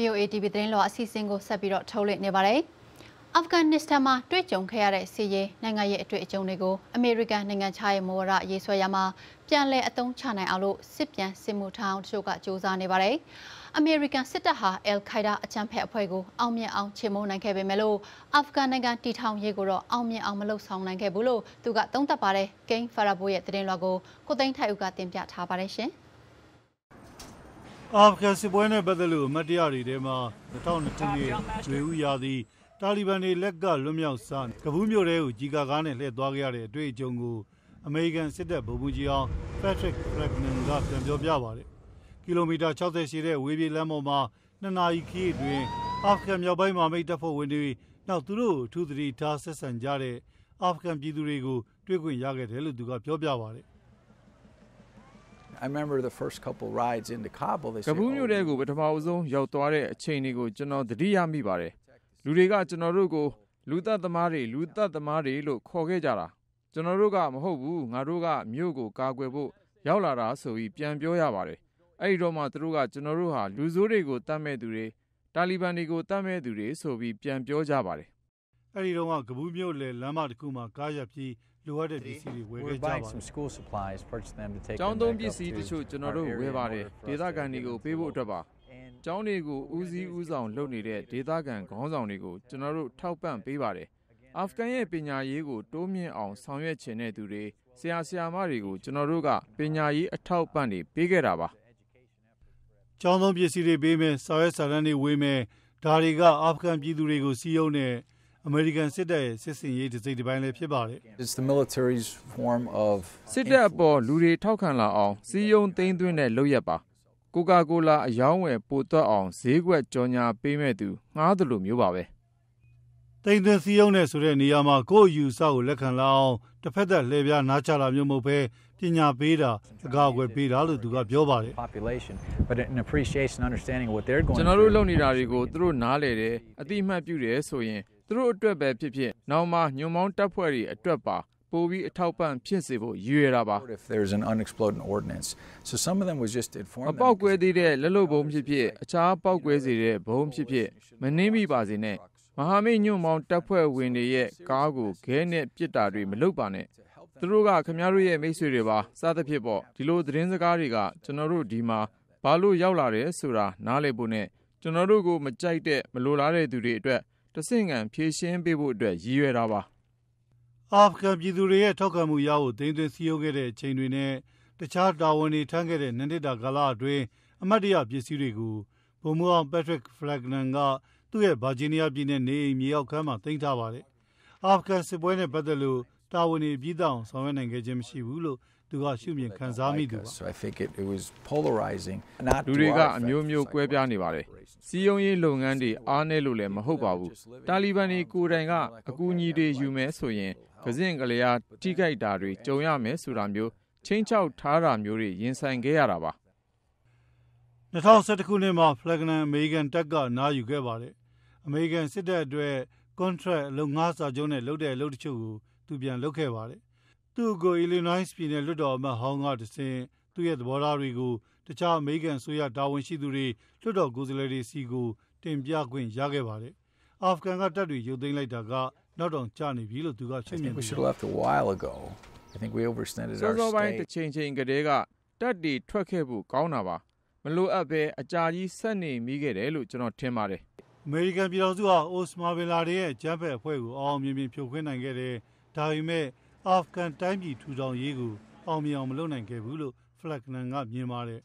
VOA TV သတင်းလွှာအစီအစဉ်ကိုဆက်ပြီးတော့ထုတ်လွှင့်နေပါတယ် Afghanistan မှာတွေ့ကြုံခဲ့ရတဲ့စစ်ရေးနိုင်ငံရေးအတွေ့အကြုံတွေကို American နိုင်ငံခြားရေးမူဝါဒရေးဆွဲရာမှာပြန်လည်အသုံးချနိုင်အောင်လို့စစ်ပြန်စစ်မှုထမ်းတချို့ကစူးစမ်းနေပါတယ် American စစ်တပ်ဟာ Al-Qaeda အကြမ်းဖက်အဖွဲ့ကိုအောင်မြင်အောင်ချေမှုန်းနိုင်ခဲ့ပေမဲ့လို့ Afghan နိုင်ငံတည်ထောင်ရေးကိုတော့အောင်မြင်အောင်မလုပ်ဆောင်နိုင်ခဲ့ဘူးလို့သူကသုံးသပ်ပါတယ် King Farabo ရဲ့သတင်းလွှာကိုကိုသိန်းထိုက်ဦးကတင်ပြထားပါတယ်ရှင် အာဖဂန်စစ်ပွဲနဲ့ပတ်သက်လို့အမတ်တရားတွေထဲမှာ2002 ရွေးဦးရာသီတာလီဘန်တွေလက်ကလွတ်မြောက်စကဘူးမြို့တဲကိုကြီးကားကားနဲ့လှည့်သွားခဲ့ရတဲ့အတွေ့အကြုံကိုအမေရိကန်စစ်တပ်ဗိုလ်မှူးကြီးအောင် Patrick Flagman ကပြန်ပြောပြပါတယ်။ကီလိုမီတာ60ရှိတဲ့ဝေးပြေးလမ်းပေါ်မှာ2နာရီခရီးအတွင်းအာဖဂန်မြောက်ပိုင်းမှာမိတ်တပ်ဖွဲ့ဝင်တွေနောက်သူတို့ထူးသတိထားဆက်ဆံကြတဲ့အာဖဂန်ပြည်သူတွေကိုတွေ့ခွင့်ရခဲ့တယ်လို့သူကပြောပြပါတယ်။ I remember the first couple rides into Kabul. They said, "Kabul, you dey go, but tomorrow zone, you toare a chaini go, jano dhriya mi bare. Lurega jano rogo, luta tamari lo khoge jara. Jano roga mahobu, ngaroga miogo kagwebo, yaula ra sovi pian bioya bare. Airo matroga jano roha, luzore go tame dure, Talibani go tame dure sovi pian bioja bare." Airo ma Kabul mio le lamad kuma kajapji. ကျောင်းသုံးပစ္စည်းတချို့ကျွန်တော်တို့ဝယ်ပါတယ်ဒေသခံတွေကိုပေးဖို့အတွက်ပါကျောင်းတွေကိုဦးစီးဦးဆောင်လုပ်နေတဲ့ဒေသခံခေါင်းဆောင်တွေကိုကျွန်တော်တို့ထောက်ပံ့ပေးပါတယ်အာဖဂန်ရဲ့ပညာရေးကိုတိုးမြင့်အောင်ဆောင်ရွက်ချင်တဲ့သူတွေဆရာဆရာမတွေကိုကျွန်တော်တို့ကပညာရေးအထောက်ပံ့တွေပေးခဲ့တာပါကျောင်းသုံးပစ္စည်းတွေပေးမယ်စာရွက်စာတမ်းတွေဝယ်မယ်ဒါတွေကအာဖဂန်ပြည်သူတွေကိုစီးရုံးနဲ့အမေရိကန်စစ်တပ်ရဲ့စစ်စင်ရေးတစ်စိတ်တစ်ပိုင်းလည်းဖြစ်ပါတယ်။ The military's form of စစ်တပ်အပေါ်လူတွေထောက်ခံလာအောင်စီယုံသိမ်းသွင်းတဲ့လုပ်ရပါ။ Coca-Cola အယောင်းဝယ်ပိုသွက်အောင်ဈေးကွက်ကြော်ညာပေးမဲ့သူငှားသလိုမျိုးပါပဲ။သိမ်းသွင်းစီယုံနဲ့ဆိုတဲ့နေရာမှာကိုယ့်ယူဆကိုလက်ခံလာအောင်တစ်ဖက်သက်လှည့်ပြားနားချလာမျိုးမဟုတ်ဘဲပညာပေးတာအကာအကွယ်ပေးတာလို့သူကပြောပါတယ်။ Population but an appreciation understanding what they're going ကျွန်တော်တို့လုပ်နေတာတွေကိုသူတို့နားလေတယ်အတိအမှတ်ပြုတယ်ဆိုရင်သူတို့အတွက်ပဲဖြစ်ဖြစ်နောက်မှညွန်မောင်းတပ်ဖွဲ့တွေအတွက်ပါပိုပြီးအထောက်ပံ့ဖြစ်စေဖို့ရည်ရွယ်တာပါအပေါက်ကွဲသေးတဲ့လက်လုပ်ဘုံဖြစ်ဖြစ်အခြားပေါက်ကွဲစေတဲ့ဘုံဖြစ်ဖြစ်မနှင်းမိပါစေနဲ့မဟာမိတ်ညွန်မောင်းတပ်ဖွဲ့ဝင်တွေရဲ့ကားကိုခဲနဲ့ပစ်တာတွေမလုပ်ပါနဲ့သူတို့ကခင်ဗျားတို့ရဲ့မိတ်ဆွေတွေပါစသဖြင့်ပေါ့ဒီလိုသတင်းစကားတွေကကျွန်တော်တို့ဒီမှာဘာလို့ရောက်လာတယ်ဆိုတာနားလည်ဖို့နဲ့ကျွန်တော်တို့ကိုမကြိုက်တဲ့မလိုလားတဲ့သူတွေအတွက်တဆင့်ခံဖြည့်ရှင်းပေးဖို့အတွက်ရည်ရွယ်တာပါအာဖဂန်ပြည်သူတွေရဲ့ထောက်ခံမှုရဖို့တင်းသွင်းစည်းရုံးခဲ့တဲ့အချိန်တွေနဲ့တခြားတာဝန်တွေထမ်းခဲ့တဲ့နှစ်တာကာလအတွင်းအမတ်တရပစ္စည်းတွေကိုဗိုလ်မှူးအောင် Patrick Flagman ကသူ့ရဲ့ Virginia ပြည်နယ်နေအိမ်မြေအောက်ခန်းမှာတင်ထားပါတယ်အာဖဂန်စစ်ပွဲနဲ့ပတ်သက်လို့တာဝန်တွေပြည်ထောင်ဆောင်ရွက်နိုင်ခဲ့ခြင်းမရှိဘူးလို့သူကရှုမြင်ခံစားမိသူပါလူတွေကအမျိုးမျိုးကွဲပြားနေပါတယ်စီယုံရေးလုပ်ငန်းတွေအားနည်းလို့လည်းမဟုတ်ပါဘူးတာလီဘန်တွေကိုယ်တိုင်ကအကူအညီတွေယူမယ်ဆိုရင်ကစင်ကလေးအားထိခိုက်တာတွေကြုံရမယ်ဆိုတာမျိုးချင်းချောက်ထားတာမျိုးတွေရင်ဆိုင်ခဲ့ရတာပါ2011ခုနှစ်မှာ Flagman American တပ်ကနားယူခဲ့ပါတယ် American စစ်တပ်အတွက် contract အလုပ်ငါးစာချုပ်နဲ့လုပ်တဲ့အလုပ်တချို့ကိုသူပြန်လုပ်ခဲ့ပါတယ်သူကို Illinois ပြည်နယ်လွှတ်တော်အမတ်ဟောင်းကတစင်သူ့ရဲ့သဘောထားတွေကိုတခြားအမေရိကန်ဆိုရတာဝန်ရှိသူတွေလွှတ်တော်ကိုယ်စားလှယ်တွေစီကိုတင်ပြခွင့်ရခဲ့ပါတယ်။အာဖဂန်ကတပ်တွေရုပ်သိမ်းလိုက်တာကနောက်တော့ကြာနေပြီလို့သူကရှင်းပြတယ်။စောစောပိုင်းတစ်ချိန်ချိန်ကတည်းကတပ်တွေထွက်ခဲ့ဖို့ကောင်းတာပါ။မလိုအပ်ပဲအကြာကြီးဆက်နေမိခဲ့တယ်လို့ကျွန်တော်ထင်ပါတယ်။အမေရိကန်ပြည်ထောင်စုဟာအိုစမာဘင်လာဒင်ရဲ့အကြမ်းဖက်အဖွဲ့ကိုအောင်မြင်ဖြိုခွင်းနိုင်ခဲ့တယ်။ဒါပေမဲ့အာဖဂန်တိုင်းပြည်ထူထောင်ရေးကိုအောင်မြင်အောင်မလုပ်နိုင်ခဲ့ဘူးလို့ Flagman ကမြင်ပါတယ်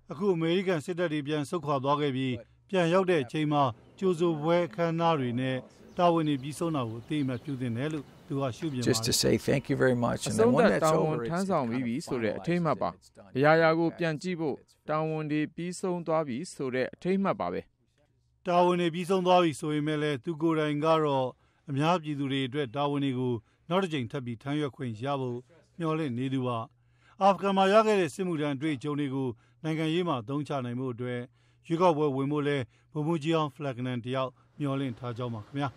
။အခုအမေရိကန်စစ်တပ်တွေပြန်ဆုတ်ခွာသွားခဲ့ပြီးပြန်ရောက်တဲ့အချိန်မှာကြိုးစိုးပွဲခန်းနာတွေနဲ့တာဝန်တွေပြီးဆုံးတာကိုအသိအမှတ်ပြုသင့်တယ်လို့သူကရှုပြန်ပါတယ်။အဆုံးသတ်တာဝန်ထမ်းဆောင်ပြီးပြီဆိုတဲ့အထိတ်မှတ်ပါ။အရာရာကိုပြန်ကြည့်ဖို့တာဝန်တွေပြီးဆုံးသွားပြီဆိုတဲ့အထိတ်မှတ်ပါပဲ။တာဝန်တွေပြီးဆုံးသွားပြီဆိုရင်လည်းသူကိုယ်တိုင်ကတော့အများပြည်သူတွေအတွက်တာဝန်တွေကိုနောက်တစ်ကြိမ်ထပ်ပြီးထမ်းရွက်ခွင့်ရဖို့မျှော်လင့်နေသူပါအာဖဂန်မှာရခဲ့တဲ့စစ်မှုထမ်းတွေ့ကြုံတွေကိုနိုင်ငံရေးမှာသုံးချနိုင်မှုအတွက်ရွေးကောက်ပွဲဝင်ဖို့လဲဗိုလ်မှူးကြီးအောင် Flagman တယောက်မျှော်လင့်ထားကြောင်းပါခင်ဗျာ